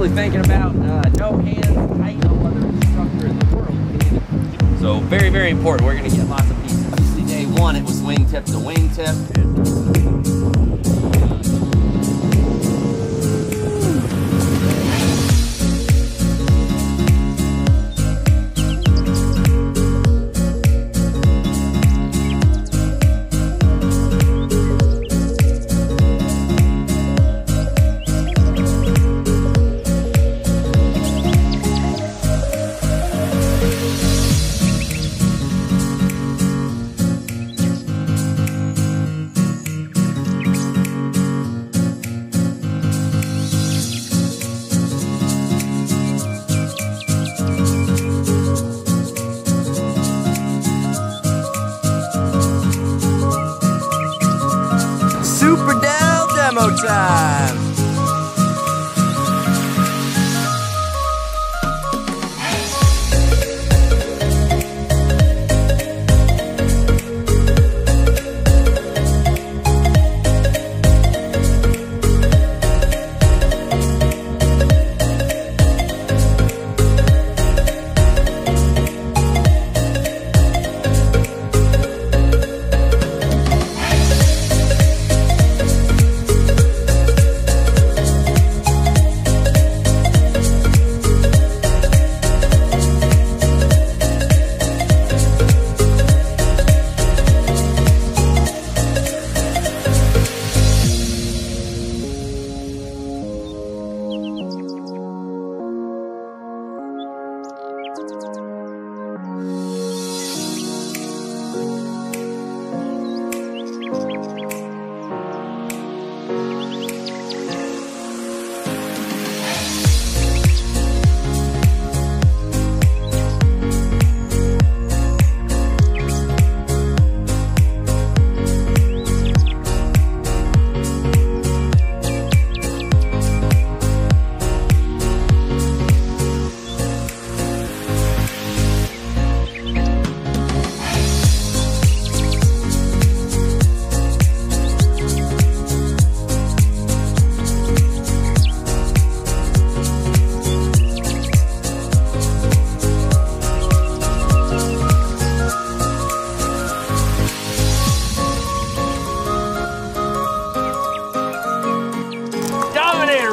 really thinking about no hands. I know other instructor in the world can. So very, very important. We're going to get lots of pieces. Obviously, day one, it was wingtip to wingtip. Super Del demo time!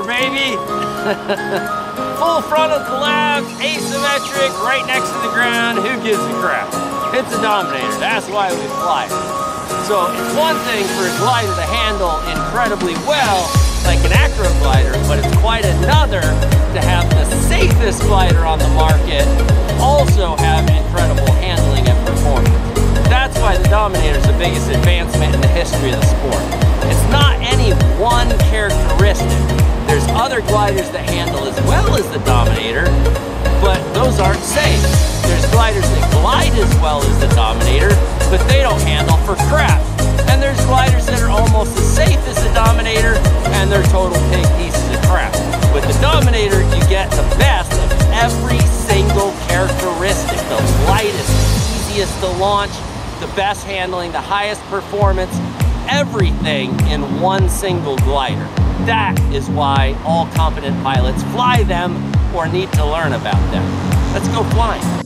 Baby. Full frontal collapse, asymmetric, right next to the ground. Who gives a crap? It's a Dominator. That's why we fly. So it's one thing for a glider to handle incredibly well, like an acro glider, but it's quite another to have the safest glider on the market also have incredible handling and performance. That's why the Dominator is the biggest advancement in the history of the sport. It's not any one characteristic. There's other gliders that handle as well as the Dominator, but those aren't safe. There's gliders that glide as well as the Dominator, but they don't handle for crap. And there's gliders that are almost as safe as the Dominator, and they're total pig pieces of crap. With the Dominator, you get the best of every single characteristic, the lightest, easiest to launch, the best handling, the highest performance, everything in one single glider. That is why all competent pilots fly them or need to learn about them. Let's go flying.